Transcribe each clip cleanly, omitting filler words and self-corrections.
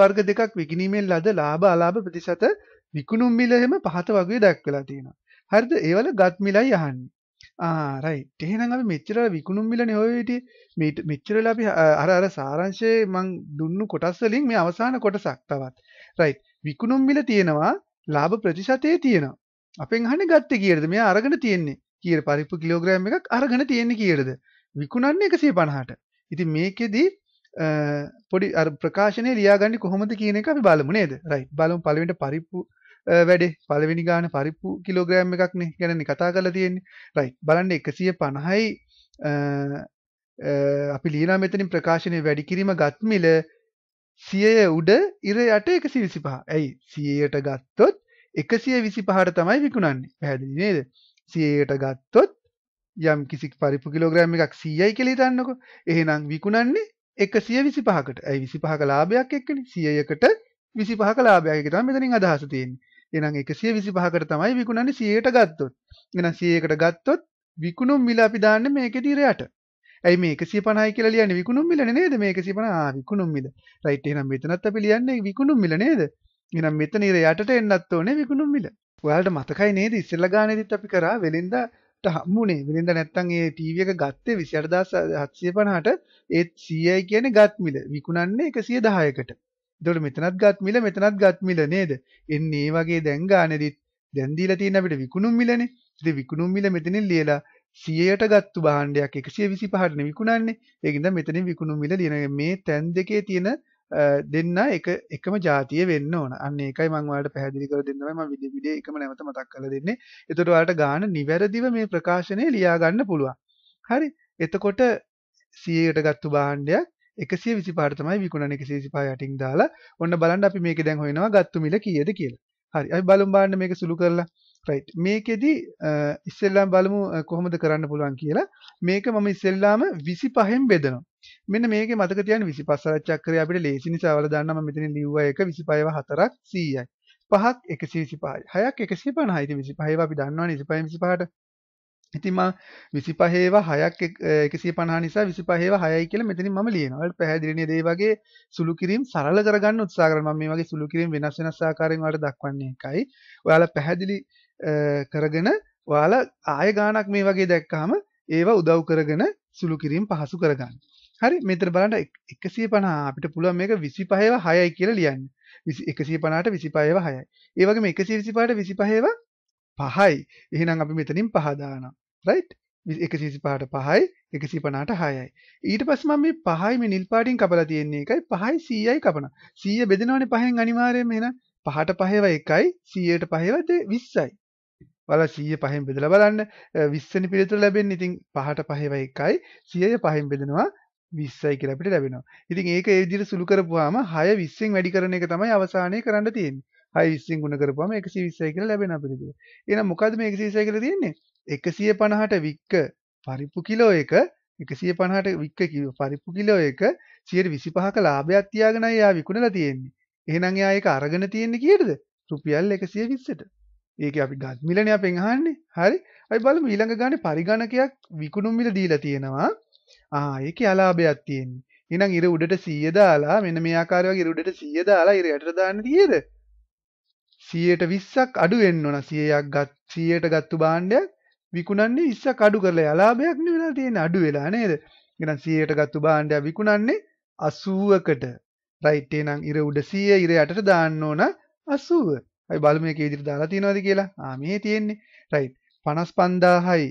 वर्ग දෙකක් විකිණීමෙන් ලද ලාභ අලාභ ප්‍රතිශත විකුණුම් මිල එහෙම පහත වගේ දක්වලා තියෙනවා. හරිද? ඒවල ගත් මිලයි අහන්නේ. රයිට්. එහෙනම් අපි මෙච්චර විකුණුම් මිලනේ හොය හිටියේ. මෙච්චර වෙලා අපි අර සාරාංශයේ මං දුන්නු කොටස් වලින් මේ අවසාන කොටසක් තවත්. රයිට්. විකුණුම් මිල තියෙනවා, ලාභ ප්‍රතිශතයේ තියෙනවා. අපෙන් අහන්නේ ගත්තේ කීයටද? මෙයා අරගෙන තියෙන්නේ කීයට? පරිප්පු කිලෝග්‍රෑම් එකක් අරගෙන තියෙන්නේ කීයටද? විකුණන්නේ 150ට. ඉතින් මේකෙදි පොඩි අර ප්‍රකාශනයේ ලියාගන්නේ කොහොමද කියන එක අපි බලමු නේද? රයිට්. බලමු පළවෙනිට පරිප්පු වැඩේ. පළවෙනි ගාන පරිප්පු කිලෝග්‍රෑම් එකක්නේ ගැනනේ කතා කරලා තියෙන්නේ. රයිට්. බලන්න 150යි අපි ලියනවා මෙතනින් ප්‍රකාශනයේ වැඩි කිරීම ගත් මිල 100 උඩ ඉර යට 125. ඇයි? 100ට ගත්තොත් 125ට තමයි විකුණන්නේ. පැහැදිලි නේද? 100ට ගත්තොත් යම් කිසි පරිප්පු කිලෝග්‍රෑම් එකක් 100යි කියලා හිතන්නකෝ. එහෙනම් විකුණන්නේ 125කට. ඇයි 25ක ලාභයක් එක්කනේ? 100කට 25ක ලාභයක් එක තමයි මෙතනින් අදහස තියෙන්නේ. එහෙනම් 125කට තමයි විකුණන්නේ 100ට ගත්තොත්. එහෙනම් 100කට ගත්තොත් විකුණුම් මිල අපි දාන්නේ මේකේදී ඉරයට. ඇයි මේ 150යි කියලා ලියන්නේ විකුණුම් මිලනේ නේද? මේ 150 විකුණුම් මිල. රයිට්. එහෙනම් මෙතනත් අපි ලියන්නේ විකුණුම් මිල නේද? එහෙනම් මෙතන ඉර යටට එන්නත් ඕනේ විකුණුම් මිල. ඔයාලට මතකයි නේද ඉස්සෙල්ලා ගානේදීත් අපි කරා වෙලෙන්දා හම්බුනේ. වෙලෙන්දා නැත්තම් ඒ ටීවී එක ගත්තේ 28750ට. ඒත් 100යි කියන්නේ ගත් මිල. විකුණන්නේ 110කට. එතකොට මෙතනත් ගත් මිල නේද? එන්නේ මේ වගේ දැන් ගානේදිත් දැන් දීලා තියෙන අපිට විකුණුම් මිලනේ. ඉතින් විකුණුම් මිල මෙතනින් ලියලා 100ට ගත්තු භාණ්ඩයක් 125ට විකුණන්නේ. ඒකින්ද මෙතනින් විකුණුම් මිල ලියන මේ තැන් දෙකේ තියෙන දෙන්න එකම ජාතිය වෙන්න ඕන. අන්න ඒකයි මම ඔයාලට පැහැදිලි කර දෙන්න තමයි මම විඩියෝ එකම නැවත මතක් කරලා දෙන්නේ. එතකොට ඔයාලට ගාන නිවැරදිව මේ ප්‍රකාශනය ලියා ගන්න පුළුවන්. හරි. එතකොට 100කට ගත්තු භාණ්ඩයක් 125ට තමයි විකුණන්නේ. 125 යටින් දාලා ඔන්න බලන්න අපි මේකේ දැන් හොයනවා ගත්තු මිල කීයද කියලා. හරි. අපි බලමු බලන්න මේක සුළු කරලා. රයිට්. මේකෙදි ඉස්සෙල්ලාම බලමු කොහොමද කරන්න පුළුවන් කියලා. මේක මම ඉස්සෙල්ලාම 25න් බෙදනවා. මෙන්න මේකේ මතක තියාගන්න 25 සරච්චක්‍රය අපිට ලේසි නිසා වල දාන්න මම මෙතන ලිව්වා එක 25ව 4ක් 100යි 5ක් 125යි 6ක් 150යි. ඉතින් 25ව අපි දන්නවනේ 25න් 25ට. ඉතින් මම 25ව 6ක් 150 නිසා 25ව 6යි කියලා මෙතනින් මම ලියනවා. ඔයාලට පැහැදිලි නේද? මේ වගේ සුළු කිරීම් සරල කරගන්න උත්සාහ කරනවා. මම මේ වගේ සුළු කිරීම් වෙනස් වෙනස් ආකාරයෙන් ඔයාලට දක්වන්නේ එකයි. ඔයාලා පැහැදිලි කරගෙන ඔයාලා ආය ගානක් මේ වගේ දැක්කහම ඒව උදව් කරගෙන සුළු කිරීම් පහසු කරගන්න. හරි. මෙතන බලන්න 150 අපිට පුළුවන් මේක 25ව 6යි කියලා ලියන්න. 150ට 25ව 6යි. ඒ වගේම 125ට 25ව 5යි. එහෙනම් අපි මෙතනින් 5 දානවා. රයිට්. 125ට 5යි, 150ට 6යි. ඊට පස්සේ මම මේ 5යි මේ නිල් පාටින් කපලා තියෙන එකයි 5යි 100යි කපනවා. 100 බෙදෙනවනේ 5න් අනිවාර්යයෙන්ම. එහෙනම් 5ට 5ව 1යි, 100ට 5ව 20යි. ඔයාලා 100 5න් බෙදලා බලන්න 20 වෙනි පිළිතුර ලැබෙන්නේ. ඉතින් 5ට 5ව 1යි, 100 5න් බෙදෙනවා 20යි කියලා අපිට ලැබෙනවා. ඉතින් ඒක ඒ විදිහට සුළු කරපුවාම 6 20න් වැඩි කරන එක තමයි අවසානයේ කරන්න තියෙන්නේ. 6 20න් ගුණ කරපුවාම 120යි කියලා ලැබෙන අපිට. එහෙනම් මොකද්ද මේ 120යි කියලා තියෙන්නේ? 150ට වික්ක පරිප්පු කිලෝ එක 150ට වික්ක කිලෝ පරිප්පු කිලෝ එක 125ක ලාභයක් තියාගෙනයි එයා විකුණලා තියෙන්නේ. එහෙනම් එයා ඒක අරගෙන තියෙන්නේ කීයටද? රුපියල් 120ට. ඒකේ අපි ගත් මිලනේ අපෙන් අහන්නේ. හරි. අපි බලමු ඊළඟ ගානේ පරිගණකයක් විකුණුම් මිල දීලා තියෙනවා. ඒකේ අලාභයක් තියෙන්නේ. එහෙනම් ඉර උඩට 100 දාලා මෙන්න මේ ආකාරය වගේ ඉර උඩට 100 දාලා ඉර යටට දාන්න තියෙද? 100ට 20ක් අඩු වෙන්න ඕන. 100ට ගත්තු භාණ්ඩයක් විකුණන්නේ 20ක් අඩු කරලා අලාභයක් නෙවෙලා තියෙන්නේ. අඩු වෙලා නේද? එහෙනම් 100ට ගත්තු භාණ්ඩයක් විකුණන්නේ 80කට. රයිට්. එහෙනම් ඉර උඩ 100 ඉර යටට දාන්න ඕන 80. අපි බලමු මේක විදිහට දාලා තියෙනවද කියලා. මේ තියෙන්නේ. රයිට්. 55000යි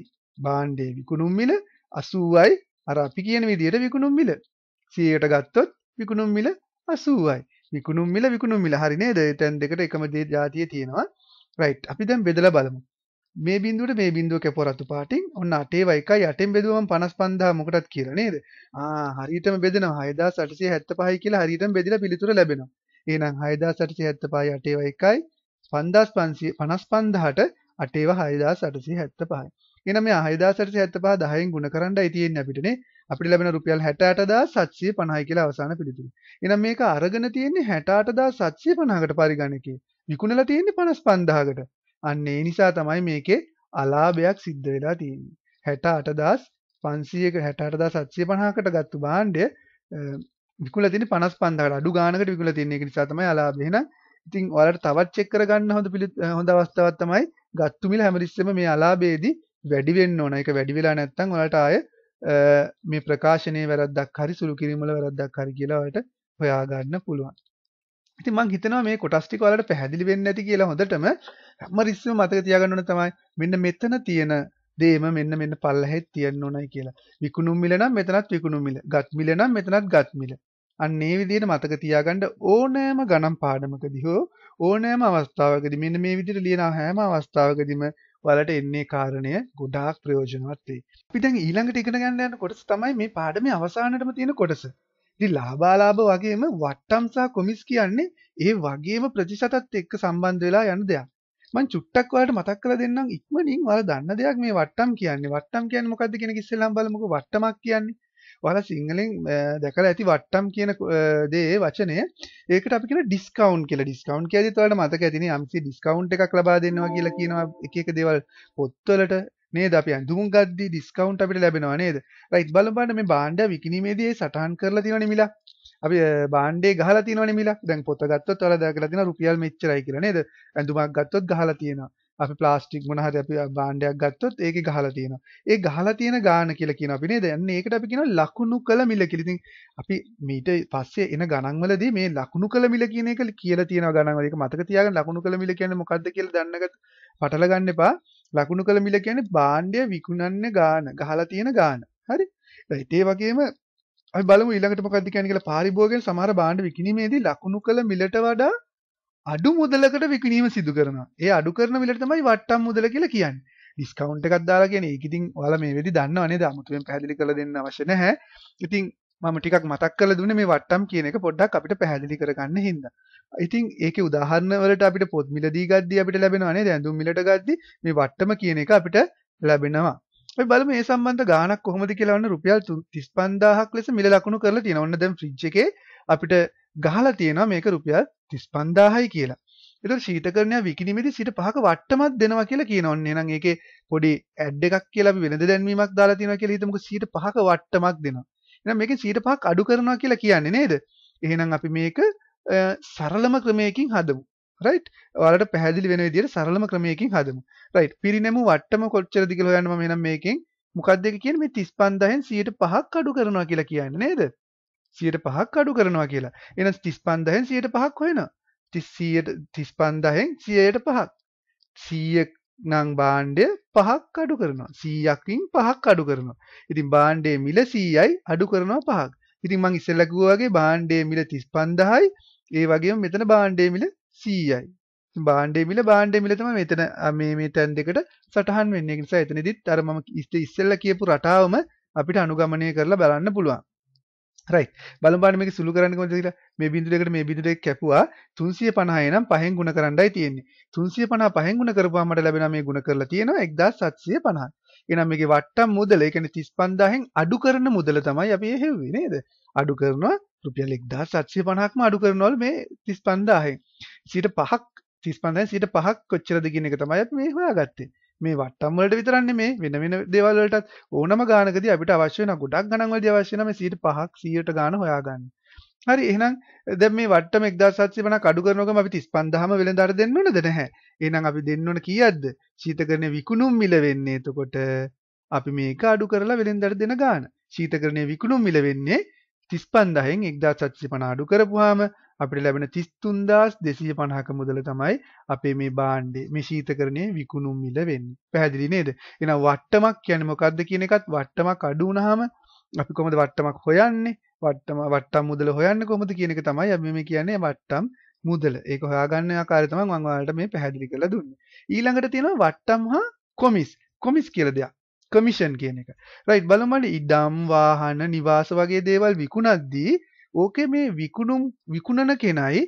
භාණ්ඩේ විකුණුම් මිල 80යි අර අපි කියන විදිහට විකුණුම් මිල 100ට ගත්තොත් විකුණුම් මිල 80යි. විකුණුම් මිල හරි නේද? එතෙන් දෙකට එකම දේ જાතිය තියෙනවා. රයිට්. අපි දැන් බෙදලා බලමු. මේ බිඳුවට මේ බිඳුව කැපුව රතු පාටින් ඔන්න 8ව 1යි 8ෙන් බෙදුවම 55000 මොකටද කියලා නේද? හරියටම බෙදෙනවා 6875යි කියලා හරියටම බෙදලා පිළිතුර ලැබෙනවා. එහෙනම් 6875යි 8ව 1යි 55000ට 8ව 6875යි. එහෙනම් මේ 6875 10න් ගුණ කරන්නයි තියෙන්නේ අපිටනේ. අපිට ලැබෙන රුපියල් 68750යි කියලා අවසාන පිළිතුර. එහෙනම් මේක අරගෙන තියෙන්නේ 68750කට පරිගණකේ. විකුණලා තියෙන්නේ 55000කට. අන්න ඒ නිසා තමයි මේකේ අලාභයක් සිද්ධ වෙලා තියෙන්නේ. 68500ක 68750කට ගත්ත භාණ්ඩය විකුණලා තියෙන්නේ 55000කට අඩු ගානකට විකුණලා තියෙන්නේ. ඒක නිසා තමයි අලාභය. එහෙනම් ඉතින් ඔයාලට තවත් චෙක් කරගන්න හොඳ අවස්ථාවක් තමයි ගත්තු මිල හැමතිස්සෙම මේ අලාභයේදී වැඩි වෙන්න ඕන. ඒක වැඩි වෙලා නැත්නම් ඔයාලට ආය මේ ප්‍රකාශනයේ වැරද්දක් හරි සුළු කිරීම වල වැරද්දක් හරි කියලා ඔයාලට හොයා ගන්න පුළුවන්. ඉතින් මම හිතනවා මේ කොටස් ටික ඔයාලට පැහැදිලි වෙන්නේ නැති කියලා හොඳටම හැමතිස්සෙම මතක තියාගන්න ඕන තමයි මෙන්න මෙතන තියෙන දේම මෙන්න පල්ලෙහෙත් තියන්න ඕනයි කියලා. විකුණුම් මිල නම් මෙතනත් විකුණුම් මිල, ගත් මිල නම් මෙතනත් ගත් මිල. අන්න මේ විදිහට මතක තියාගන්න ඕනෑම ගණන් පාඩමකදී හෝ ඕනෑම අවස්ථාවකදී මෙන්න මේ විදිහට ලියන හැම අවස්ථාවකදීම ඔයාලට එන්නේ කාරණය ගොඩාක් ප්‍රයෝජනවත් වෙයි. අපි දැන් ඊළඟට ඉගෙන ගන්න යන කොටස තමයි මේ පාඩමේ අවසානයටම තියෙන කොටස. ඉතින් ලාභාලාභ වගේම වට්ටම් සහ කොමිස් කියන්නේ ඒ වගේම ප්‍රතිශතත් එක්ක සම්බන්ධ වෙලා යන දෙයක්. මම චුට්ටක් ඔයාලට මතක් කරලා දෙන්නම් ඉක්මනින්. ඔයාලා දන්න දෙයක් මේ වට්ටම් කියන්නේ. වට්ටම් කියන්නේ මොකද්ද කියන එක ඉස්සෙල්ලාම බලමුකෝ. වට්ටමක් කියන්නේ ඔයාලා සිංහලෙන් දැකලා ඇති වට්ටම් කියන දේ වචනය. ඒකට අපි කියන ඩිස්කවුන්ට් කියලා. ඩිස්කවුන්ට් කියද්දිත් ඔයාලට මතක ඇතිනේ යම්සි ඩිස්කවුන්ට් එකක් ලබා දෙනවා කියලා කියනවා එක දේවල් පොත්වලට නේද? අපි අඳුම් ගද්දී ඩිස්කවුන්ට් අපිට ලැබෙනවා නේද? රයිට්. බලන්න මේ භාණ්ඩය විකිණීමේදී ඒ සටහන් කරලා තියෙනවනේ මිලක්. අපි භාණ්ඩේ ගහලා තියෙනවනේ මිලක්. දැන් පොත ගත්තොත් ඔයාලා දාලා තියෙනවා රුපියල් මෙච්චරයි කියලා නේද? ඇඳුමක් ගත්තොත් ගහලා තියෙනවා. අපි ප්ලාස්ටික් මොන හරි අපි භාණ්ඩයක් ගත්තොත් ඒකේ ගහලා තියෙනවා. ඒ ගහලා තියෙන ගාණ කියලා කියනවා අපි නේද? යන්නේ ඒකට අපි කියනවා ලකුණු කළ මිල කියලා. ඉතින් අපි මීට පස්සේ එන ගණන්වලදී මේ ලකුණු කළ මිල කියන එක කියලා තියෙනවා ගණන්වල. ඒක මතක තියාගන්න. ලකුණු කළ මිල කියන්නේ මොකද්ද කියලා දැනගන්න පටල ගන්න එපා. ලකුණු කළ මිල කියන්නේ භාණ්ඩය විකුණන්නේ ගාණ, ගහලා තියෙන ගාණ. හරි? ඒත් ඒ වගේම අපි බලමු ඊළඟට මොකක්ද කියන්නේ කියලා. පාරිභෝගිකයන් සමහර භාණ්ඩ විකිණීමේදී ලකුණු කළ මිලට වඩා අඩු මුදලකට විකිණීම සිදු කරනවා. ඒ අඩු කරන මිලට තමයි වට්ටම් මුදල කියලා කියන්නේ. ඩිස්කවුන්ට් එකක් දාලා කියන්නේ. ඒක ඉතින් ඔයාලා මේ වෙලෙදි දන්නව නේද? අමුතුවෙන් පැහැදිලි කරලා දෙන්න අවශ්‍ය නැහැ. ඉතින් මම ටිකක් මතක් කරලා දුන්නේ මේ වට්ටම් කියන එක පොඩ්ඩක් අපිට පැහැදිලි කරගන්න හින්දා. ඉතින් ඒකේ උදාහරණ වලට අපිට පොත් මිල දී ගද්දී අපිට ලැබෙනවා නේද? ඇඳුම් මිලට ගද්දී මේ වට්ටම කියන එක අපිට ලැබෙනවා. අපි බලමු මේ සම්බන්ධ ගාණක් කොහොමද කියලා. ඔන්න රුපියල් 35000ක් ලෙස මිල ලකුණු කරලා තියෙනවා. ඔන්න දැන් ෆ්‍රිජ් එකේ අපිට ගහලා තියෙනවා මේක රුපියල් 35000යි කියලා. ඒතර ශීතකරණය විකිණීමේදී 5% වට්ටමක් දෙනවා කියලා කියනවා. ඔන්න එහෙනම් ඒකේ පොඩි ඇඩ් එකක් කියලා අපි වෙනද දැන්වීමක් දාලා තියෙනවා කියලා හිතමුකෝ. 5% වට්ටමක් දෙනවා. එහෙනම් මේකෙන් 5% අඩු කරනවා කියලා කියන්නේ නේද? එහෙනම් අපි මේක සරලම ක්‍රමයකින් හදමු. රයිට්. ඔයාලට පැහැදිලි වෙන විදිහට සරලම ක්‍රමයකින් හදමු. රයිට්. පිරිනැමු වට්ටම කොච්චරද කියලා හොයන්න මම එහෙනම් මේකෙන් මොකක්ද ඒක කියන්නේ මේ 35000න් 5% අඩු කරනවා කියලා කියන්නේ නේද? 5% අඩු කරනවා කියලා. එහෙනම් 35000න් 5% හොයනවා. 35000න් 5%. 100ක් නම් භාණ්ඩය 5% අඩු කරනවා. 100කින් 5% අඩු කරනවා. ඉතින් භාණ්ඩයේ මිල 100යි අඩු කරනවා 5%. ඉතින් මම ඉස්සෙල්ලා කිව්වා වගේ භාණ්ඩයේ මිල 35000යි. ඒ වගේම මෙතන භාණ්ඩයේ මිල 100යි. භාණ්ඩේ මිල තමයි මෙතන මේ තැන් දෙකට සටහන් වෙන්නේ. ඒ නිසා එතනදිත් අර මම ඉස්සෙල්ලා කියපු රටාවම අපිට අනුගමනය කරලා බලන්න පුළුවන්. රයිට්. බලමු බලන්න මේක සුළු කරන්න කොහොමද කියලා. මේ බිඳු දෙකට මේ බිඳු දෙක කැපුවා. 350 එනම් 5න් ಗುಣ කරන්නයි තියෙන්නේ. 350 5න් ಗುಣ කරපුවාම මට ලැබෙනවා මේ ಗುಣ කරලා තියෙනවා 1750. එහෙනම් මේකේ වට්ටම් මුදල, ඒ කියන්නේ 35000න් අඩු කරන මුදල තමයි අපි හෙව්වේ නේද? අඩු කරනවා රුපියල් 1750ක්ම අඩු කරනවලු මේ 35000න්. 35 කොච්චරද කියන එක තමයි අපි මේ හොයාගත්තේ. මේ වට්ටම් වලට විතරක් නෙමෙයි වෙන වෙන දේවල් වලටත් ඕනම ගානකදී අපිට අවශ්‍ය වෙන ගොඩක් ගණන් වලදී අවශ්‍ය වෙන මේ 5ක් 100ට ගාන හොයාගන්න. හරි. එහෙනම් දැන් මේ වට්ටම 1750ක් අඩු කරනකොටම අපි 35000ම වෙළඳාර දෙන්න ඕනද? නැහැ. එහෙනම් අපි දෙන්න ඕන කීයක්ද? ශීතකරණයේ විකුණුම් මිල වෙන්නේ එතකොට අපි මේක අඩු කරලා වෙළඳාර දෙන ගාන. ශීතකරණයේ විකුණුම් මිල වෙන්නේ 35000න් 1750 අඩු කරපුවාම අපිට ලැබෙන 33250ක මුදල තමයි අපේ මේ භාණ්ඩේ මේ ශීතකරණයේ විකුණුම් මිල වෙන්නේ. පැහැදිලි නේද? එහෙනම් වට්ටමක් කියන්නේ මොකක්ද කියන එකත් වට්ටමක් අඩු වුණාම අපි කොහොමද වට්ටමක් හොයන්නේ? වට්ටම් මුදල හොයන්නේ කොහොමද කියන එක තමයි අපි මේ කියන්නේ වට්ටම් මුදල. ඒක හොයාගන්න ආකාරය තමයි මම ඔයාලට මේ පැහැදිලි කරලා දුන්නේ. ඊළඟට තියෙනවා වට්ටම් හා කොමිස්. කොමිස් කියලා දෙයක්. කමිෂන් කියන එක. රයිට්. බලමු ඉඩම්, වාහන, නිවාස වගේ දේවල් විකුණද්දී ඕකේ මේ විකුණන කෙනයි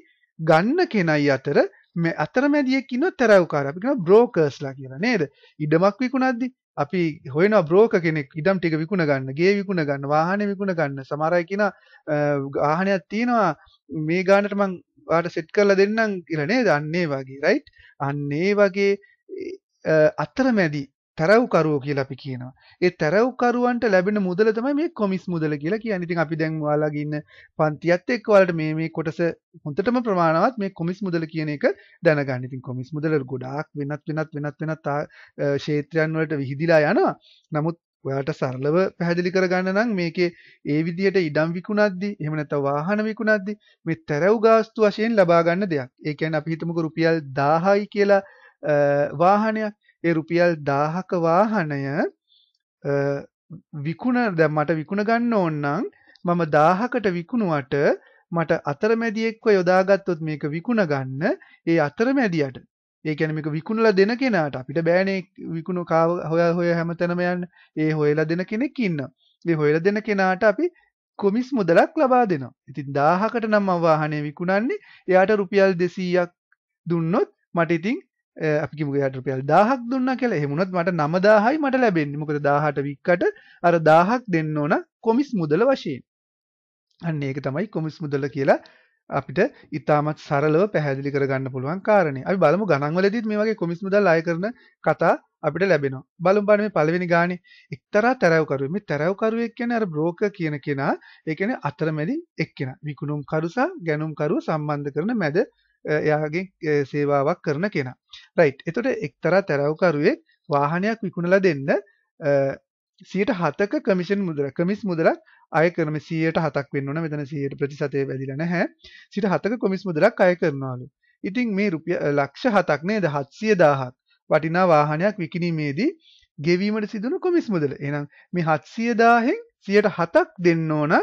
ගන්න කෙනයි අතර මේ අතරමැදියෙක් ඉන්න තරව්කාරය. අපි කියනවා බ්‍රෝකර්ස්ලා කියලා නේද? ඉඩමක් විකුණද්දී අපි හොයනවා බ්‍රෝකර් කෙනෙක් ඉඩම් ටික විකුණ ගන්න, ගේ විකුණ ගන්න, වාහනේ විකුණ ගන්න. සමහර අය කියනවා වාහනයක් තියෙනවා මේ ගානට මං ඔයාලට සෙට් කරලා දෙන්නම් කියලා නේද? අන්න ඒ වගේ. රයිට්. අන්න ඒ වගේ අතරමැදි තැරව්කරුවෝ කියලා අපි කියනවා. ඒ තැරව්කරුවන්ට ලැබෙන මුදල තමයි මේ කොමිස් මුදල කියලා කියන්නේ. ඉතින් අපි දැන් ඔයාලගේ ඉන්න පන්තියත් එක්ක ඔයාලට මේ කොටස හොඳටම ප්‍රමාණවත් මේ කොමිස් මුදල කියන එක දැනගන්න. ඉතින් කොමිස් මුදල ගොඩාක් වෙනත් ක්ෂේත්‍රයන් වලට විහිදිලා යනවා. නමුත් ඔයාලට සරලව පැහැදිලි කරගන්න නම් මේකේ ඒ විදිහට ඉඩම් විකුණද්දී එහෙම නැත්නම් වාහන විකුණද්දී මේ තැරව් ගාස්තු වශයෙන් ලබා ගන්න දෙයක්. ඒ කියන්නේ අපි හිතමුකෝ රුපියල් 1000යි කියලා වාහනයක්. ඒ රුපියල් 1000ක වාහනය විකුණ දැන් මට විකුණ ගන්න ඕන නම් මම 1000කට විකුණුවට මට අතරමැදියෙක්ව යොදා ගත්තොත් මේක විකුණ ගන්න ඒ අතරමැදියට ඒ කියන්නේ මේක විකුණලා දෙන කෙනාට අපිට බෑනේ විකුණ කාව හොයා හොයා හැමතැනම යන්න ඒ හොයලා දෙන කෙනෙක් ඉන්නවා ඒ හොයලා දෙන කෙනාට අපි කොමිස් මුදලක් ලබා දෙනවා ඉතින් 1000කට නම් මම වාහනේ විකුණන්නේ එයාට රුපියල් 200ක් දුන්නොත් මට ඉතින් අපි කිව්ව යාට රුපියල් 1000ක් දුන්නා කියලා. එහෙම වුණත් මට 9000යි මට ලැබෙන්නේ. මොකද 1000ට වික්කට අර 1000ක් දෙන්න ඕන කොමිස් මුදල වශයෙන්. අන්න ඒක තමයි කොමිස් මුදල කියලා අපිට ඉතාමත් සරලව පැහැදිලි කරගන්න පුළුවන් කාරණේ. අපි බලමු ගණන් වලදීත් මේ වගේ කොමිස් මුදල් ආය කරන කතා අපිට ලැබෙනවා. බලමු බලන්න මේ පළවෙනි ගානේ එක්තරා තැරව්කරුවෙක්. මේ තැරව්කරුවෙක් කියන්නේ අර බ්‍රෝකර් කියන කෙනා. ඒ කියන්නේ අතරමැදි එක්කෙනා. විකුණුම්කරු සහ ගැනුම්කරුව සම්බන්ධ කරන මැද එයාගේ සේවාවක් කරන කෙනා. රයිට්. එතකොට එක්තරා තැරව්කරුවෙක් වාහනයක් විකුණලා දෙන්න 107ක කමිෂන් මුදලක් කොමිස් මුදලක් අය කරන මේ 107ක් වෙන්න ඕන. මෙතන 100 ප්‍රතිශතය වැඩිලා නැහැ. 107ක කොමිස් මුදලක් අය කරනවලු. ඉතින් මේ රුපියල් ලක්ෂ 7ක් නේද 700000ක් වටිනා වාහනයක් විකිණීමේදී ගෙවීමට සිදුණු කොමිස් මුදල. එහෙනම් මේ 700000න් 107ක් දෙන්න ඕන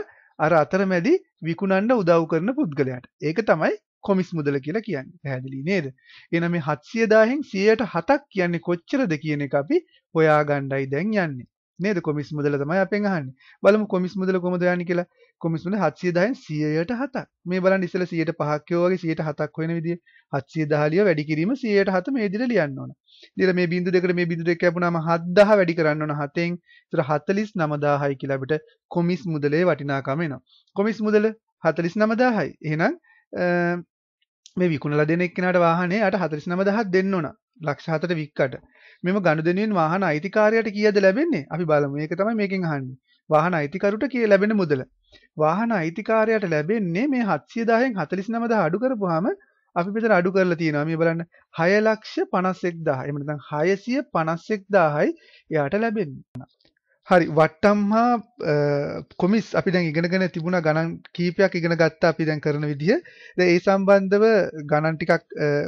අර අතරමැදි විකුණන්න උදව් කරන පුද්ගලයාට. ඒක තමයි කොමිස් මුදල කියලා කියන්නේ. පැහැදිලි නේද? එහෙනම් මේ 700000න් 107ක් කියන්නේ කොච්චරද කියන එක අපි හොයාගන්නයි දැන් යන්නේ. නේද? කොමිස් මුදල තමයි අපෙන් අහන්නේ. බලමු කොමිස් මුදල කොහොමද යන්නේ කියලා. කොමිස් මුදල 700000න් 107ක්. මේ බලන්න ඉතල 105ක් කියෝවගේ 107ක් වෙන විදිය 700000 වැඩි කිරීම 107 මේ විදිහට ලියන්න ඕන. ඊට මේ බිංදු දෙකට මේ බිංදු දෙක කැපුණාම 7000 වැඩි කරන්න ඕන 7න්. ඒතර 49000යි කියලා අපිට කොමිස් මුදලේ වටිනාකම එනවා. කොමිස් මුදල 49000යි. එහෙනම් මේ විකුණලා දෙන එක්කෙනාට වාහනේ යට 49000ක් දෙන්න ඕන. ලක්ෂ 7ට වික්කට. මෙම ගනුදෙනුවෙන් වාහන අයිතිකාරයාට කීයද ලැබෙන්නේ? අපි බලමු. ඒක තමයි මේකෙන් අහන්නේ. වාහන අයිතිකරුට කී ලැබෙන මුදල. වාහන අයිතිකාරයාට ලැබෙන්නේ මේ 700000න් 49000 අඩු කරපුවාම අපි මෙතන අඩු කරලා තියෙනවා. මේ බලන්න 651000. එහෙම නැත්නම් 651000යි එයාට ලැබෙන්නේ. හරි වට්ටම්හා කොමිස් අපි දැන් ඉගෙනගෙන තිබුණා ගණන් කීපයක් ඉගෙන ගත්තා අපි දැන් කරන විදිය. දැන් ඒ සම්බන්ධව ගණන් ටිකක්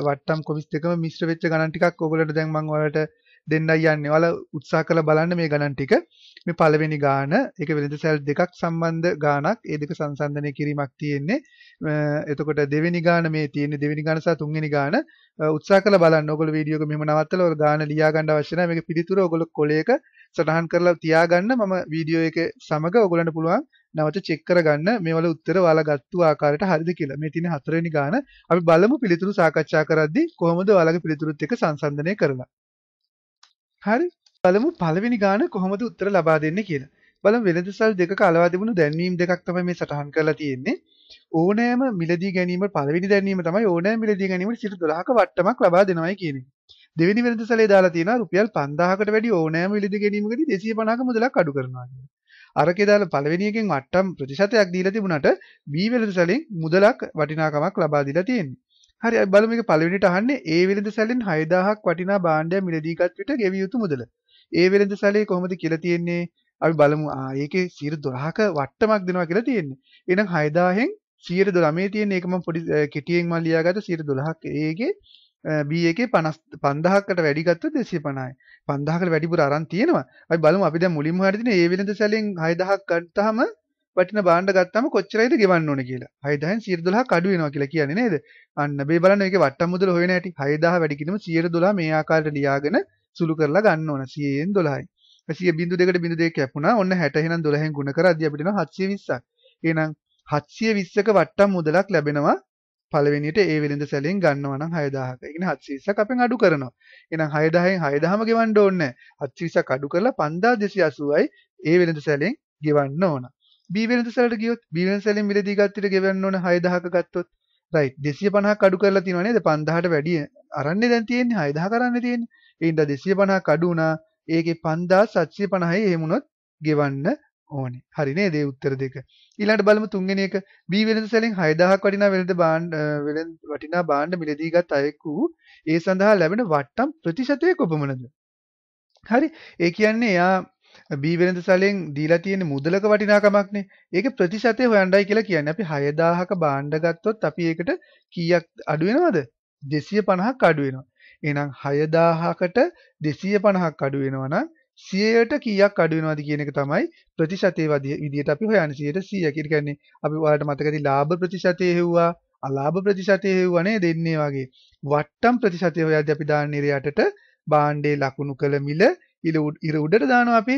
වට්ටම් කොමිස් දෙකම මිශ්‍ර වෙච්ච ගණන් ටිකක් ඔයගොල්ලන්ට දැන් මම ඔයාලට දෙන්නයි යන්නේ. ඔයාලා උත්සාහ කරලා බලන්න මේ ගණන් ටික. මේ පළවෙනි ගාන ඒක වෙළඳ සැල් දෙකක් සම්බන්ධ ගානක්. ඒ දෙක සංසන්දනය කිරීමක් තියෙන්නේ. එතකොට දෙවෙනි ගාන මේ තියෙන්නේ දෙවෙනි ගාන සහ තුන්වෙනි ගාන උත්සාහ කරලා බලන්න. ඔයගොල්ලෝ වීඩියෝ එක මෙහෙම නවත්තලා ඔය ගාන ලියා ගන්න අවශ්‍ය නැහැ. මේක පිළිතුර ඔයගොල්ලෝ කොලයක සටහන් කරලා තියාගන්න. මම වීඩියෝ එක සමග ඔයගොල්ලන්ට පුළුවන් නැවත චෙක් කරගන්න මේ වල උත්තර ඔයාලා ගත්තු ආකාරයට හරිද කියලා. මේ තියෙන හතරවෙනි ගාන අපි බලමු පිළිතුරු සාකච්ඡා කරද්දී කොහොමද ඔයාලගේ පිළිතුරුත් එක්ක සංසන්දනය කරලා. හරි. බලමු පළවෙනි ගාන කොහොමද උත්තර ලබා දෙන්නේ කියලා. බලමු වෙළඳසල් දෙකක අලවා තිබුණු දැන්වීම් දෙකක් තමයි මේ සටහන් කරලා තියෙන්නේ. ඕනෑම මිලදී ගැනීම පළවෙනි දැන්වීම තමයි ඕනෑම මිලදී ගැනීමට 12ක වට්ටමක් ලබා දෙනවයි කියන්නේ. දෙවෙනි වෙළඳසැලේ දාලා තියෙනවා රුපියල් 5000කට වැඩි ඕනෑම විලදි ගැනීමකදී 250ක මුදලක් අඩු කරනවා කියලා. අරකේ දාලා පළවෙනි එකෙන් වට්ටම් ප්‍රතිශතයක් දීලා තිබුණාට B වෙළඳසැලෙන් මුදලක් වටිනාකමක් ලබා දීලා තියෙනවා. හරි අපි බලමු මේක පළවෙනිට අහන්නේ A වෙළඳසැලෙන් 6000ක් වටිනා භාණ්ඩයක් මිලදී ගත් විට ගෙවිය යුතු මුදල. A වෙළඳසැලේ කොහොමද කියලා තියෙන්නේ? අපි බලමු ඒකේ 12ක වට්ටමක් දෙනවා කියලා තියෙන්නේ. එහෙනම් 6000න් 12 මේ තියෙන්නේ ඒක මම පොඩි කෙටියෙන් මම ලියාගත්ත 12ක් A එකේ B එකේ 5000කට වැඩි ගත්තොත් 250යි. 5000කට වැඩිපුර අරන් තියෙනවා. අපි බලමු අපි දැන් මුලින්ම හරියට දිනේ ඒ වෙළඳසැලෙන් 6000ක් ගත්තාම වටිනා භාණ්ඩ ගත්තාම කොච්චරයිද ගෙවන්න ඕනේ කියලා. 6000න් 112ක් අඩු වෙනවා කියලා කියන්නේ නේද? අන්න මේ බලන්න මේකේ වට්ටම් මුදල හොයන හැටි. 6000 වැඩි කිරීම 112 මේ ආකාරයට ලියාගෙන සුළු කරලා ගන්න ඕන. 100න් 12යි. 100 බිංදු දෙකට බිංදු දෙකක් කැපුණා. ඔන්න 60 එහෙනම් 12න් ගුණ කරද්දී අපිට එනවා 720ක්. එහෙනම් 720ක වට්ටම් මුදලක් ලැබෙනවා. පළවෙනියට ඒ වෙළඳසැලෙන් ගන්නවා නම් 6000ක. ඒ කියන්නේ 720ක් අපෙන් අඩු කරනවා. එහෙනම් 6000න් 6000ම ගෙවන්න ඕනේ නැහැ. 720ක් අඩු කරලා 5280යි ඒ වෙළඳසැලෙන් ගෙවන්න ඕන. B වෙළඳසැලට ගියොත් B වෙළඳසැලෙන් මිලදී ගත්තිට ගෙවන්න ඕන 6000ක ගත්තොත් right 250ක් අඩු කරලා තියෙනවා නේද? 5000ට වැඩි අරන්නේ දැන් තියෙන්නේ 6000 කරන්නේ තියෙන්නේ. ඒ හින්දා 250ක් අඩු වුණා. ඒකේ 5750යි එහෙමුණොත් ගෙවන්න ඕනේ. හරි නේද? ඒ උත්තර දෙක. ඊළඟට බලමු තුන්වෙනි එක. B වෙළඳ සැලෙන් 6000ක් වටිනා වටිනා භාණ්ඩ මිලදීගත් අයෙකු ඒ සඳහා ලැබෙන වට්ටම් ප්‍රතිශතය කොපමණද? හරි. ඒ කියන්නේ එයා B වෙළඳ සැලෙන් දීලා තියෙන මුදලක වටිනාකමක්නේ. ඒකේ ප්‍රතිශතය හොයන්නයි කියලා කියන්නේ. අපි 6000ක භාණ්ඩ ගත්තොත් අපි ඒකට කීයක් අඩු වෙනවද? 250ක් අඩු වෙනවා. එහෙනම් 6000කට 250ක් අඩු වෙනවා නම් 100ට කීයක් අඩු වෙනවද කියන එක තමයි ප්‍රතිශතයේ විදිහට අපි හොයන්නේ. 100 කියන්නේ අපි ඔයාලට මතක ඇති ලාභ ප්‍රතිශතය හෙව්වා, අලාභ ප්‍රතිශතය හෙව්වා නේ දෙන්නේ වගේ. වට්ටම් ප්‍රතිශතය හොයද්දී අපි දාන්නේ ඉරයටට භාණ්ඩේ ලකුණු කළ මිල ඉර උඩට දානවා අපි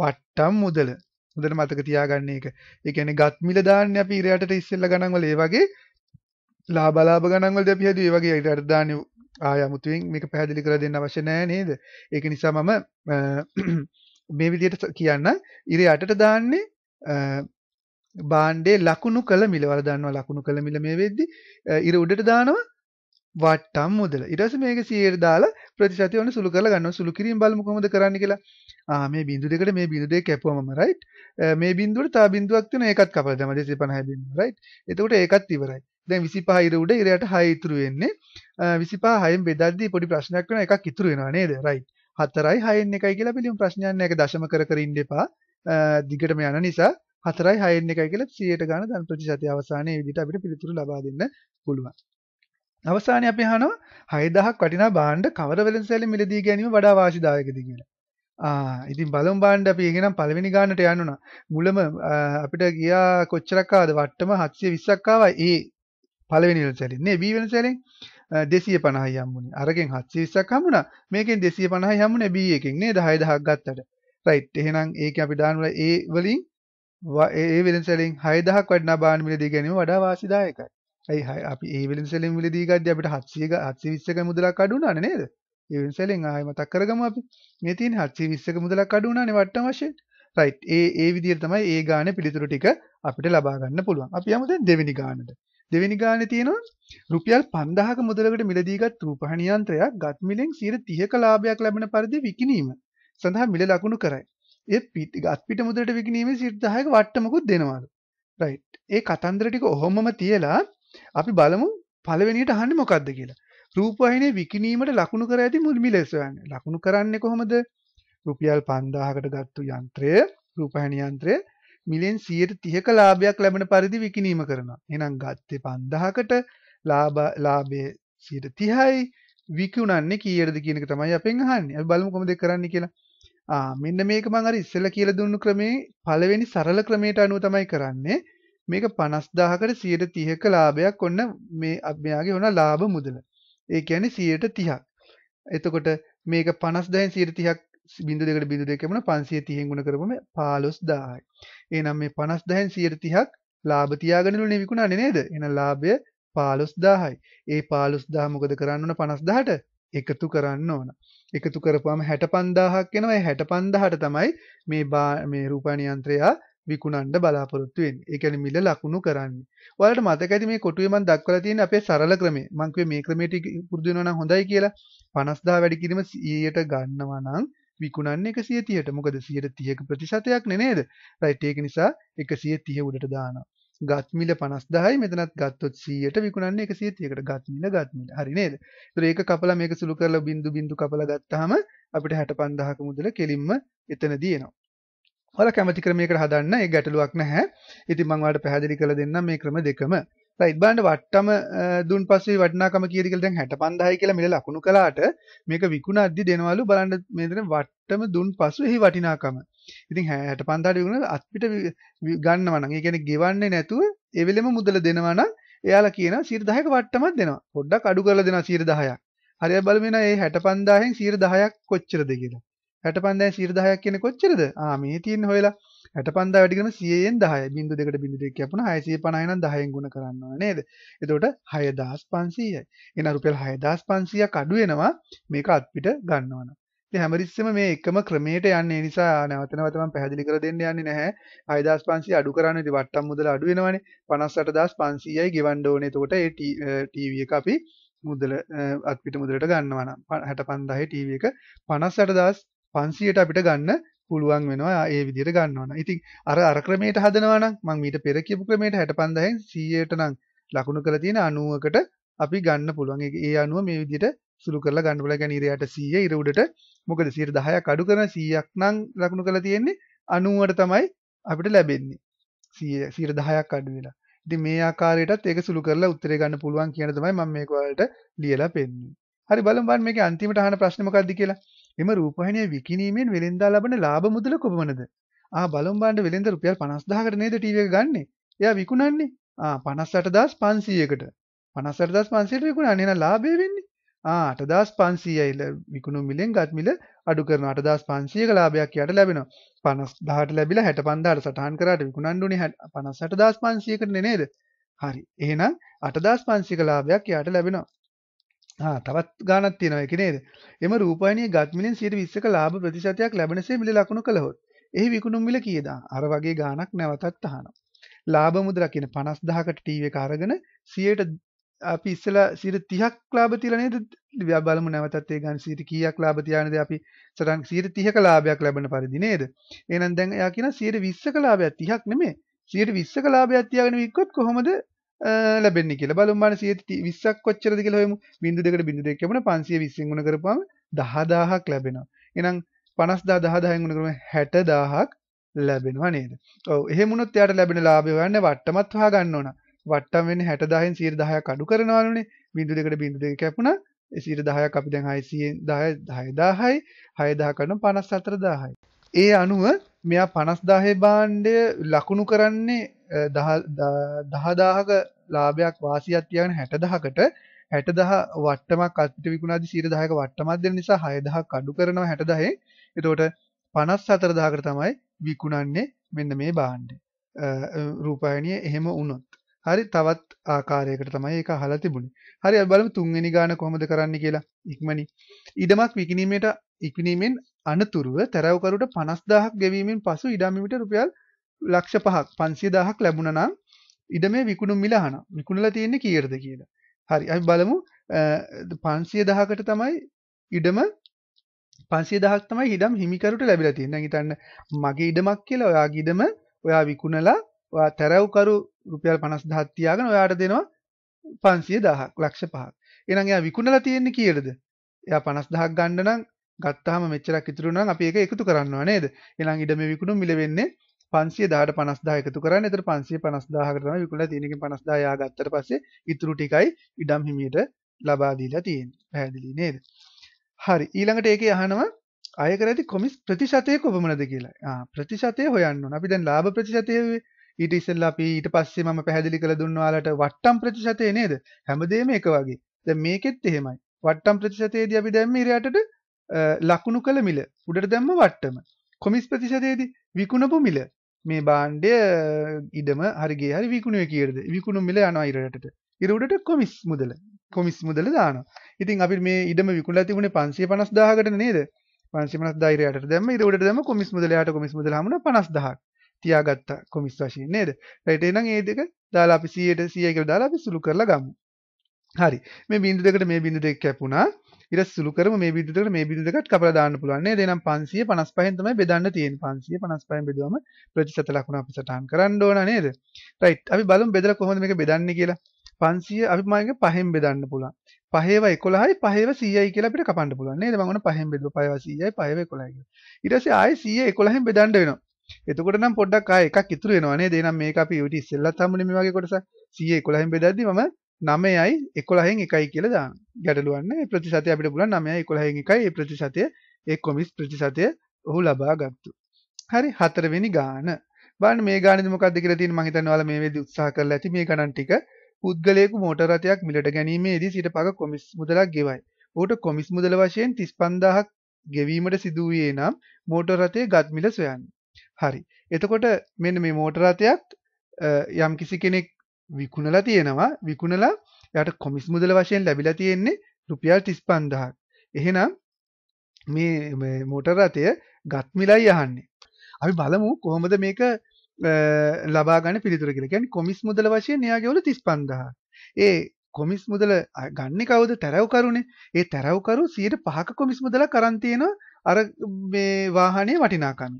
වට්ටම් මුදල. හොඳට මතක තියාගන්න ඒක. ඒ කියන්නේ ගත් මිල දාන්නේ අපි ඉරයටට ඉස්සෙල්ලා ගණන් වල ඒ වගේ ලාභ අලාභ ගණන් වලදී අපි හදුවේ ඒ වගේ ඉරයට දාන්නේ. ආය අමුතුවෙන් මේක පැහැදිලි කරලා දෙන්න අවශ්‍ය නැහැ නේද? ඒක නිසා මම මේ විදිහට කියන්න ඉර යටට දාන්නේ භාණ්ඩේ ලකුණු කළ මිල වල දානවා ලකුණු කළ මිල මේ වෙද්දි ඉර උඩට දානවා වට්ටම් මුදල. ඊට පස්සේ මේක 100ට දාලා ප්‍රතිශතය වලින් සුළු කරලා ගන්නවා. සුළු කිරීම බලමු කොහොමද කරන්නේ කියලා. මේ බිංදු දෙකට මේ බිංදු දෙක කැපුවමම රයිට්. මේ බිංදුවට තව බිංදුවක් තියෙනවා ඒකත් කපලා දැම්ම 250 බිංදුව රයිට. එතකොට ඒකත් ඉවරයි. දැන් 25 ඉර උඩ ඉරයට 6 ඉතුරු වෙන්නේ 25 6න් බෙදද්දී පොඩි ප්‍රශ්නයක් වෙනවා එකක් ඉතුරු වෙනවා නේද රයිට් 4යි 6න් එකයි කියලා පිළිම ප්‍රශ්නයක් නෑ ඒක දශම කර ඉන්න එපා දිගටම යන නිසා 4යි 6න් එකයි කියලා 100ට ගන්න ධන ප්‍රතිශතය අවසානයේ විදිහට අපිට පිළිතුරු ලබා දෙන්න පුළුවන්. අවසානයේ අපි අහනවා 6000ක් වටිනා භාණ්ඩ කවර වෙළඳසැලෙන් මිලදී ගැනීම වඩා වාසිදායකද කියලා. ඉතින් බලමු භාණ්ඩ අපි එහෙනම් පළවෙනි ගානට යන්න උනා. මුලම අපිට ගියා කොච්චරක් ආවද වට්ටම 720ක් ආවා. ඒ පළවෙනි වෙළඳ සැලෙන් නේ B වෙළඳ සැලෙන් 250යි හම්බුනේ. අරගෙන් 720ක් හම්බුණා. මේකෙන් 250යි හම්බුනේ B එකෙන් නේද? 6000ක් ගත්තට. රයිට්. එහෙනම් ඒකේ අපි දානවා A වලින් ඒ වෙළඳ සැලෙන් 6000ක් වටිනා භාණ්ඩ මිලදී ගැනීම වඩා වාසිදායකයි. අයි අපි A වෙළඳ සැලෙන් මිලදී ගද්දී අපිට 720ක මුදලක් අඩු වුණානේ නේද? A වෙළඳ සැලෙන් ආයෙ මතක් කරගමු අපි. මේ තියෙන 720ක මුදලක් අඩු වුණානේ වට්ටම වශයෙන්. රයිට්. ඒ විදිහට තමයි ඒ ගානේ පිළිතුරු ටික අපිට ලබා ගන්න පුළුවන්. අපි යමු දැන් දෙවෙනි ගානට. දෙවෙනි ගානේ තියෙනවා රුපියල් 5000ක මුදලකට මිලදීගත් රූපහානි යන්ත්‍රයක් ගත් මිලෙන් 30ක ලාභයක් ලැබෙන පරිදි විකිණීම සඳහා මිල ලකුණු කරයි. ඒ ගත් පිට මුදලට විකිණීමේ 10ක වට්ටමකුත් දෙනවලු. රයිට්. ඒ කතන්දර ටික ඔහොමම තියලා අපි බලමු පළවෙනියට අහන්නේ මොකද්ද කියලා. රූපවාහිනියේ විකිණීමට ලකුණු කර ඇති මුල් මිල සොයන්න. ලකුණු කරන්නේ කොහොමද? රුපියල් 5000කට ගත්තු යන්ත්‍රය රූපහානි යන්ත්‍රය මිලෙන් 30ක ලාභයක් ලැබෙන පරිදි විකිණීම කරනවා. එහෙනම් ගත්තේ 5000කට ලාභයේ 30යි විකුණන්නේ කීයටද කියන එක තමයි අපෙන් අහන්නේ. අපි බලමු කොහොමද ඒක කරන්නේ කියලා. මෙන්න මේක මම අර ඉස්සෙල්ලා කියලා දුන්නු ක්‍රමේ පළවෙනි සරල ක්‍රමයට අනුව තමයි කරන්නේ. මේක 50000කට 30ක ලාභයක් ඔන්න මේ මෙයාගේ ඔන්න ලාභ මුදල. ඒ කියන්නේ 30ක්. එතකොට මේක 50000න් 30ක් බිඳු දෙකට බිඳු දෙකම 530න් ගුණ කරපුවම 15000යි. එහෙනම් මේ 50000න් 130ක් ලාභ තියාගන්නලුනේ විකුණන්නේ නේද? එහෙනම් ලාභය 15000යි. ඒ 15000 මොකද කරන්න ඕන 50000ට? එකතු කරන්න ඕන. එකතු කරපුවම 65000ක් එනවා. ඒ 65000ට තමයි මේ රූපවාහිනී යන්ත්‍රය විකුණන්න බලාපොරොත්තු වෙන්නේ. ඒ කියන්නේ මිල ලකුණු කරන්නේ. ඔයාලට මතක ඇති මේ කොටුවේ මම දක්වලා තියෙන අපේ සරල ක්‍රමය. මම කිව්වේ මේ ක්‍රමයට පුරුදු වෙනවා නම් හොඳයි කියලා. 50000 වැඩි කිරීම 100ට ගන්නවා නම් විකුණන්නේ 130ට. මොකද 130ක ප්‍රතිශතයක් නේද? රයිට්. ඒක නිසා 130 උඩට දානවා. ගත් මිල 50000යි. මෙතනත් ගත්තොත් 100ට විකුණන්නේ 130කට. ගත් මිල. හරි නේද? ඒතර ඒක කපලා මේක සුළු කරලා බින්දු බින්දු කපලා ගත්තාම අපිට 65000ක මුදල කෙලින්ම එතනදී එනවා. ඔයාලා කැමති ක්‍රමයකට හදන්න ඒ ගැටලුවක් නැහැ. ඉතින් මම ඔයාලට පැහැදිලි කරලා දෙන්නම් මේ ක්‍රම දෙකම. රයිට්. බලන්න වට්ටම දුන් පස්සේ වටිනාකම කීයද කියලා දැන් 65000යි කියලා මිල ලකුණු කළාට මේක විකුණද්දි දෙනවලු බලන්න මේ දෙන වට්ටම දුන් පස්සේ එහි වටිනාකම. ඉතින් 65000ට විකුණලා අත් පිට ගන්නවා නම් ඒ කියන්නේ ගෙවන්නේ නැතුව ඒ වෙලෙම මුදල දෙනවා නම් එයාලා කියනවා 10ක වට්ටමක් දෙනවා. පොඩ්ඩක් අඩු කරලා දෙනවා 10ක්. හරියට බලමු නේද මේ 65000න් 10ක් කොච්චරද කියලා. 65000න් 10ක් කියන්නේ කොච්චරද? මේ තියෙන්නේ හොයලා 65000 වැඩි කරන 100ෙන් 10යි. බිංදු දෙකට බිංදු දෙකක් යපුණා 650 නම් 10ෙන් ගුණ කරන්න ඕන නේද? එතකොට 6500යි. එහෙනම් රුපියල් 6500ක් අඩු වෙනවා මේක අත්පිට ගන්නවා නම්. ඉතින් හැමරිස්සෙම මේ එකම ක්‍රමයට යන්නේ නිසා නැවත නැවත මම පැහැදිලි කර දෙන්න යන්නේ නැහැ. 6500 අඩු කරන්නේ ඉතින් වට්ටම් මුදල අඩු වෙනවනේ. 58500යි ගෙවන්න ඕනේ. එතකොට ඒ ටීවී එක අපි මුදල අත්පිට මුදලට ගන්නවා නම් 65000 ටීවී එක 58500 500ට අපිට ගන්න පුළුවන් වෙනවා ඒ විදිහට ගන්නවා නම්. ඉතින් අර ක්‍රමයට හදනවා නම් මම මීට පෙර කියපු ක්‍රමයට 65000න් 100ට නම් ලකුණු කරලා තියෙන 90කට අපි ගන්න පුළුවන්. ඒ 90 මේ විදිහට සුළු කරලා ගන්න පුළුවන්. يعني ඉරයට 100 ඉර උඩට මොකද 10ක් අඩු කරන 100ක් නම් ලකුණු කරලා තියෙන්නේ 90ට තමයි අපිට ලැබෙන්නේ. 10ක් අඩු වෙලා. ඉතින් මේ ආකාරයටත් ඒක සුළු කරලා උත්තරේ ගන්න පුළුවන් කියන තමයි මම මේක වලට ලියලා පෙන්නන්නේ. හරි බලමු බලන්න මේකේ අන්තිමට අහන ප්‍රශ්නේ මොකක්ද කියලා. එම රූපවාහිනිය විකිණීමෙන් වෙළෙන්දා ලබන ලාභ මුදල කොපමණද? බලමු බලන්න වෙළෙන්ද රුපියල් 50000කට නේද ටීවී එක ගන්නෙ. එයා විකුණන්නේ 58500කට. 58500ට විකුණන්නේ එහෙනම් ලාභය වෙන්නේ. 8500යි විකුණු මිලෙන් ගත් මිල අඩු කරනවා. 8500ක ලාභයක් යාට ලැබෙනවා. 50000ට ලැබිලා 65000ට සටහන් කරාට විකුණන්න ඕනේ 58500කට නේද? හරි. එහෙනම් 8500ක ලාභයක් යාට ලැබෙනවා. තවත් ගාණක් තියෙනවා ඒකේ නේද? එම රූපවාහිනිය ගත් මිලෙන් 120ක ලාභ ප්‍රතිශතයක් ලැබෙනසේ මිල ලකුණු කළහොත් එහි විකුණුම් මිල කීයද? අර වගේ ගාණක් නැවතත් අහනවා. ලාභ මුදල කියන 50000කට ටීවී එක අරගෙන 100ට අපි ඉස්සලා 30ක් ලාභ තියලා නේද? බලමු නැවතත් ඒ ගන්න 100 කීයක් ලාභ තියානද අපි සටහන් 130ක ලාභයක් ලැබෙන පරිදි නේද? එහෙනම් දැන් එයා කියන 120ක ලාභයක් 30ක් නෙමෙයි 120ක ලාභයක් තියාගෙන වික්කොත් කොහොමද ලැබෙන්නේ කියලා බලමු. මාන 120ක් කොච්චරද කියලා හොයමු. 0.2 කියපුණ 520න් ගුණ කරපුවාම 10000ක් ලැබෙනවා. එහෙනම් 50000 10,000න් ගුණ කරපුවාම 60000ක් ලැබෙනවා නේද? ඔව් එහෙම වුණොත් එයාට ලැබෙන ලාභය හොයන්න වට්ටමත් හොයා ගන්න ඕන. වට්ටම වෙන්නේ 60000න් 110ක් අඩු කරනවානේ. 0.2 කැපුණා 110ක් අපි දැන් 100න් 10 10000යි 6000 කරන 54000යි. ඒ අනුව මෙයා 50000 භාණ්ඩය ලකුණු කරන්නේ 10000ක ලාභයක් වාසියක් තියාගෙන 60000කට 60000 වට්ටමක් අත්පිට විකුණාදී 110ක වට්ටමක් දෙන නිසා 6000ක් අඩු කරනවා 60000ෙන්. එතකොට 54000කට තමයි විකුණන්නේ මෙන්න මේ භාණ්ඩය. රූපවාහිනිය එහෙම වුණොත්. හරි තවත් ආකාරයකට තමයි ඒක අහලා තිබුණේ. හරි අපි බලමු තුන්වෙනි ගාන කොහොමද කරන්නේ කියලා. ඉක්මනින් ඉඩමක් විකිණීමෙන් අනතුරුව තැරැව්කරුට 50000ක් ගෙවීමෙන් පසු ඉඩමීමට රුපියල් ලක්ෂ 5ක් 500000ක් ලැබුණා නම් ඉඩමේ විකුණුම් මිල අහනවා. විකුණලා තියෙන්නේ කීයටද කියලා. හරි අපි බලමු 500000කට තමයි ඉඩම 500000ක් තමයි ඉඩම් හිමිකරුට ලැබිලා තියෙන්නේ. දැන් හිතන්න මගේ ඉඩමක් කියලා ඔයාගේ ඉඩම ඔයා විකුණලා ඔයා තැරැව්කරු රුපියල් 50000ක් තියාගෙන ඔයාට දෙනවා 500000ක් ලක්ෂ 5ක්. එහෙනම් එයා විකුණලා තියෙන්නේ කීයටද? එයා 50000ක් ගන්න නම් ගත්තාම මෙච්චරක් ඉතුරු වෙනවා නම් අපි ඒක එකතු කරනවා නේද? එහෙනම් ඉඩ මේ විකුණුම් මිල වෙන්නේ 500000ට 50000 එකතු කරන්නේ. එතකොට 550000කට තමයි විකුණලා තියෙන එකෙන් 50000 එයා ගත්තට පස්සේ ඉතුරු ටිකයි ඉඩම් හිමියට ලබා දීලා තියෙන්නේ. පැහැදිලි නේද? හරි ඊළඟට ඒකේ අහනවා අය කර ඇති කොමිස් ප්‍රතිශතය කොපමණද කියලා. ප්‍රතිශතය හොයන්න ඕන. අපි දැන් ලාභ ප්‍රතිශතය ඊට ඉස්සෙල්ලා අපි ඊට පස්සේ මම පැහැදිලි කරලා දුන්න ඔයාලට වට්ටම් ප්‍රතිශතය නේද හැමදේම එක වගේ. දැන් මේකෙත් එහෙමයි. වට්ටම් ප්‍රතිශතයේදී අපි දැම්ම ඉරයටට ලකුණු කළ මිල උඩට දැම්ම වට්ටම. කොමිස් ප්‍රතිශතයේදී විකුණපු මිල මේ භාණ්ඩය ඉඩම හරි ගේ හරි විකුණුවේ කීයටද? විකුණු මිල යනවා ඉරයටට. ඉර උඩට කොමිස් මුදල. කොමිස් මුදල දානවා. ඉතින් අපි මේ ඉඩම විකුණලා තිබුණේ 550000කට නේද? 550000 ඉරයටට දැම්ම ඉර උඩට දැම්ම කොමිස් මුදල යාට කොමිස් මුදල හමුණා 50000ක්. තියාගත්ත කොමිස් වශයෙන් නේද? රයිට් එහෙනම් ඒ දෙක දාලා අපි 100ට 100 කියලා දාලා අපි සුළු කරලා ගමු. හරි. මේ බිංදු දෙකට මේ බිංදු දෙක කැපුණා. ඊට සුළු කරමු මේ බිංදු දෙකට මේ බිංදු දෙකත් කපලා දාන්න පුළුවන් නේද? එහෙනම් 555න් තමයි බෙදන්න තියෙන්නේ. 555න් බෙදුවම ප්‍රතිශත ලකුණ අපි සටහන් කරන්න ඕන නේද? රයිට්. අපි බලමු බෙදලා කොහොමද මේක බෙදන්නේ කියලා. 500 අපි මාගේ 5න් බෙදන්න පුළුවන්. 5ව 11යි 5ව 100යි කියලා අපිට කපන්න පුළුවන් නේද? මම ඔන්න 5න් බෙදුවා 5ව 100යි 5ව 11යි කියලා. ඊට පස්සේ ආයේ 100 11න් බෙදන්න වෙනවා. එතකොට නම් පොඩ්ඩක් ආ එකක් ඉතුරු වෙනවා නේද? එහෙනම් මේක අපි ඊට ඉස්සෙල්ලත් හම්බුනේ මේ වගේ කොටසක්. 100 11න් බෙදද්දි මම 9යි 11න් 1යි කියලා දානවා. ගැටලුවක් නැහැ. ප්‍රතිශතය අපිට පුළුවන් 9යි 11න් 1යි. ඒ ප්‍රතිශතය ඒ කොමිස් ප්‍රතිශතය ඔහු ලබා ගත්තා. හරි හතරවෙනි ගාන. බලන්න මේ ගානේදී මොකක්ද කියලා තියෙන්නේ. මම හිතන්නේ ඔයාලා මේ වෙද්දි උත්සාහ කරලා ඇති මේ ගණන් ටික. පුද්ගලයෙකු මෝටර් රථයක් මිලට ගැනීමේදී සිට පග කොමිස් මුදලක් ගෙවයි. ඔහුට කොමිස් මුදල වශයෙන් 35000ක් ගෙවීමට සිදු වූයේ නම් මෝටර් රථයේ ගත් මිල සොයන්න. හරි. එතකොට මෙන්න මේ මෝටර් රථයත් යම්කිසි කෙනෙක් විකුණලා තියෙනවා. විකුණලා එයාට කොමිස් මුදල වශයෙන් ලැබිලා තියෙන්නේ රුපියල් 35000ක්. එහෙනම් මේ මෝටර් රථය ගත් මිලයි අහන්නේ. අපි බලමු කොහොමද මේක ලබා ගන්න පිළිතුර කියලා. කියන්නේ කොමිස් මුදල වශයෙන් එයා ගෙවුණු 35000. ඒ කොමිස් මුදල ගන්නේ කවුද? තැරවකරුනේ. ඒ තැරවකරු 105ක කොමිස් මුදලක් අරන් තියෙනවා අර මේ වාහනේ වටිනාකම.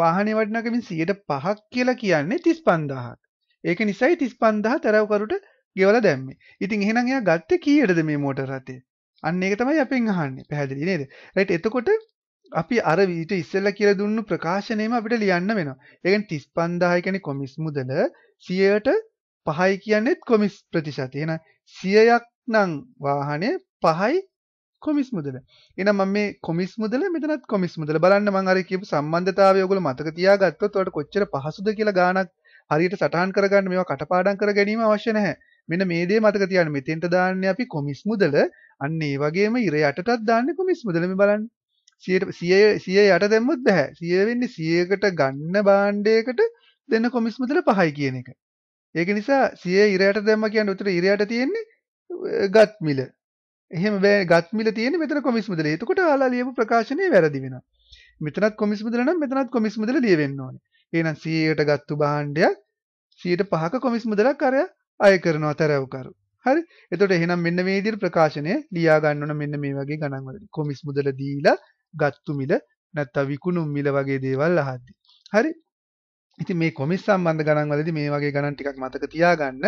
වාහනේ වටිනාකමින් 105ක් කියලා කියන්නේ 35000ක්. ඒක නිසායි 35000 තැරවකරුට ගෙවලා දැම්මේ. ඉතින් එහෙනම් එයා ගත්තේ කීයටද මේ මෝටර රථය? අන්න ඒක තමයි අපෙන් අහන්නේ. පැහැදිලි නේද? රයිට්. එතකොට අපි අර ඊට ඉස්සෙල්ලා කියලා දුන්නු ප්‍රකාශනයම අපිට ලියන්න වෙනවා. ඒ කියන්නේ 35000 කියන්නේ කොමිස් මුදල 100ට 5යි කියන්නේත් කොමිස් ප්‍රතිශතය. එහෙනම් 100ක් නම් වාහනේ 5යි කොමිස් මුදල. එහෙනම් මම මේ කොමිස් මුදල මෙතනත් කොමිස් මුදල බලන්න මම අර කියපු සම්බන්ධතාවය ඔයගොල්ලෝ මතක තියාගත්තොත් ඔයාලට කොච්චර පහසුද කියලා ගාණක් හරියට සටහන් කරගන්න මේවා කටපාඩම් කර ගැනීම අවශ්‍ය නැහැ. මෙන්න මේ දේ මතක තියාගන්න. මෙතෙන්ට දාන්නේ අපි කොමිස් මුදල. අන්න ඒ වගේම ඉර යටටත් දාන්නේ කොමිස් මුදල. මේ බලන්න 100යට දැම්මොත් බෑ. 100 වෙන්නේ 100කට ගන්න භාණ්ඩයකට දෙන කොමිස් මුදල 5යි කියන එක. ඒක නිසා 100 ඉරයට දැම්ම කියන්නේ උතර ඉරයට තියෙන්නේ ගත් මිල. එහෙම බෑ ගත් මිල තියෙන්නේ මෙතන කොමිස් මුදල. එතකොට ඔයාලා ලියපු ප්‍රකාශනයේ වැරදි වෙනවා. මෙතනත් කොමිස් මුදල නම් මෙතනත් කොමිස් මුදල ලියවෙන්න ඕනේ. එහෙනම් 100කට ගත්තු භාණ්ඩයක් 105ක කොමිස් මුදලක් අය කරනවා තරවකරු. හරි. එතකොට එහෙනම් මෙන්න මේ විදිහට ප්‍රකාශනය ලියා ගන්න ඕන මෙන්න මේ වගේ ගණන් වලට. කොමිස් මුදල දීලා ගත්තු මිල නැත්නම් විකුණුම් මිල වගේ දේවල් අහද්දී. හරි. ඉතින් මේ කොමිස් සම්බන්ධ ගණන් වලදී මේ වගේ ගණන් ටිකක් මතක තියාගන්න.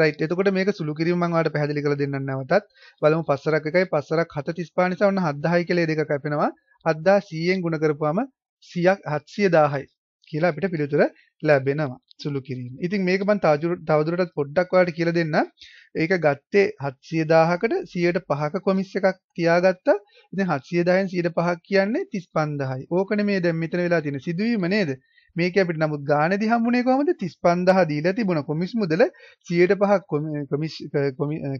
රයිට්. එතකොට මේක සුළු කිරීම මම ඔයාලට පැහැදිලි කරලා දෙන්නම් නැවතත්. බලමු 5 සරක් 1යි 5 සරක් 7 35 නිසා ඔන්න 7000යි කියලා දෙකක් අපෙනවා. 7100 ෙන් ගුණ කරපුවාම 700000යි කියලා අපිට පිළිතුර ලැබෙනවා සුළු කිරීම. ඉතින් මේක මම තවදුරටත් පොඩ්ඩක් ඔයාලට කියලා දෙන්න. ඒක ගත්තේ 700000කට 105ක කොමිස් එකක් තියාගත්තා. ඉතින් 710න් 105ක් කියන්නේ 35000යි. ඕකනේ මේ දැන් මෙතන වෙලා තියෙන සිදුවීම නේද? මේක අපිට නමුත් ගාණේදී හම්බුනේ කොහමද? 35000 දීලා තිබුණ කොමිස් මුදල 105ක්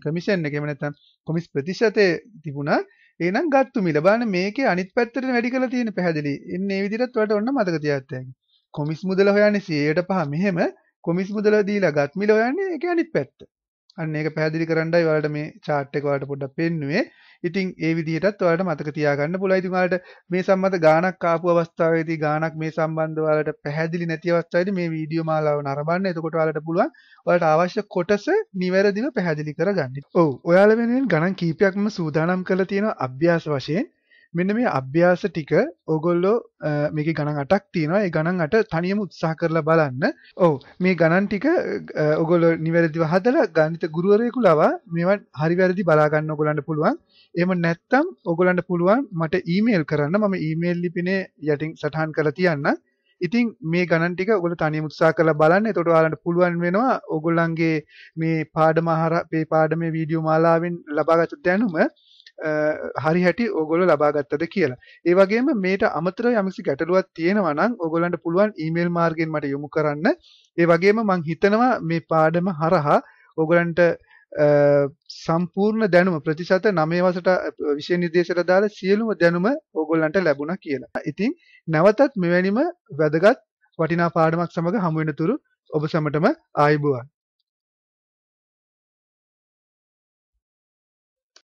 කොමිෂන් එකේ නැත්නම් කොමිස් ප්‍රතිශතයේ තිබුණා. එහෙනම් ගත්තු මිල බලන්න මේකේ අනිත් පැත්තට වැඩි කරලා තියෙන පැහැදිලි. එන්නේ මේ විදිහටත් ඔයාලට ඔන්න මතක තියාගන්න ඕනේ. කොමිස් මුදල හොයන්නේ 105 මෙහෙම කොමිස් මුදල දීලා ගත් මිල හොයන්නේ ඒකේ අනිත් පැත්ත. අන්න ඒක පැහැදිලි කරන්නයි ඔයාලට මේ chart එක ඔයාලට පොඩ්ඩක් පෙන්නුවේ. ඉතින් ඒ විදිහටත් ඔයාලට මතක තියාගන්න පුළුවන්. ඉතින් ඔයාලට මේ සම්බන්ධ ගාණක් ආපු අවස්ථාවේදී ගාණක් මේ සම්බන්ධ ඔයාලට පැහැදිලි නැති අවස්ථාවේදී මේ වීඩියෝ මාලාව නරඹන්න. එතකොට ඔයාලට පුළුවන් ඔයාලට අවශ්‍ය කොටස නිවැරදිව පැහැදිලි කරගන්න. ඔව්. ඔයාලා වෙනුවෙන් ගණන් කීපයක්ම සූදානම් කරලා තියෙනවා අභ්‍යාස වශයෙන්. මෙන්න මේ අභ්‍යාස ටික ඕගොල්ලෝ මේකේ ගණන් 8ක් තියෙනවා. ඒ ගණන් 8 තනියම උත්සාහ කරලා බලන්න. ඔව්. මේ ගණන් ටික ඕගොල්ලෝ නිවැරදිව හදලා ගණිත ගුරුවරයෙකු ලවා මේවා හරි වැරදි බලා ගන්න ඕගොල්ලන්ට පුළුවන්. එහෙම නැත්නම් ඕගොල්ලන්ට පුළුවන් මට ඊමේල් කරන්න. මම ඊමේල් ලිපිනේ යටින් සටහන් කරලා තියන්නම්. ඉතින් මේ ගණන් ටික ඔයගොල්ලෝ තනියම උත්සාහ කරලා බලන්න. එතකොට ඔයාලට පුළුවන් වෙනවා ඕගොල්ලන්ගේ මේ පාඩමේ වීඩියෝ මාලාවෙන් ලබාගත් දැනුම හරි හැටි ඕගොල්ලෝ ලබා ගත්තද කියලා. ඒ වගේම මේට අමතරව යම්කිසි ගැටලුවක් තියෙනවා නම් ඕගොල්ලන්ට පුළුවන් ඊමේල් මාර්ගයෙන් මට යොමු කරන්න. ඒ වගේම මම හිතනවා මේ පාඩම හරහා ඕගොල්ලන්ට සම්පූර්ණ දැනුම ප්‍රතිශත 9 වසරට විෂය නිර්දේශයට දාලා සියලුම දැනුම ඕගොල්ලන්ට ලැබුණා කියලා. ඉතින් නැවතත් මෙවැනිම වැදගත් වටිනා පාඩමක් සමග හමු වෙනතුරු ඔබ සැමටම ආයුබෝවන්.